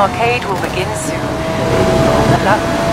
arcade will begin soon. Good luck.